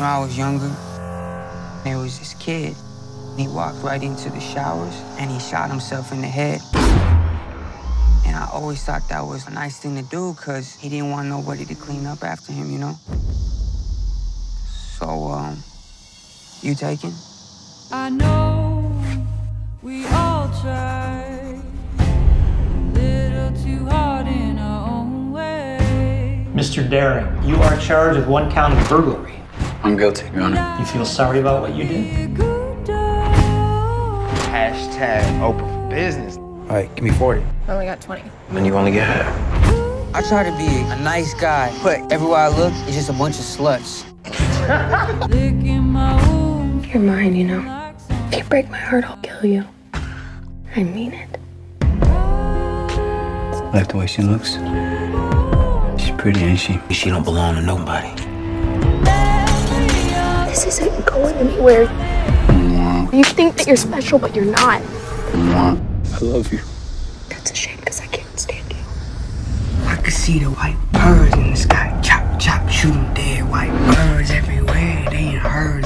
When I was younger, there was this kid. He walked right into the showers and he shot himself in the head. And I always thought that was a nice thing to do because he didn't want nobody to clean up after him, you know? So, you taken? I know we all try a little too hard in our own way. Mr. Daring, you are charged with one count of burglary. I'm guilty, Your Honor. You feel sorry about what you did? # open for business. All right, give me 40. I only got 20. Then you only get half. I try to be a nice guy, but everywhere I look, it's just a bunch of sluts. You're mine, you know. If you break my heart, I'll kill you. I mean it. I like the way she looks. She's pretty, ain't she? She don't belong to nobody. This isn't going anywhere. You think that you're special, but you're not. I love you. That's a shame, because I can't stand you. I could see the white birds in the sky. Chop, chop, shoot them dead. White birds everywhere. They ain't heard.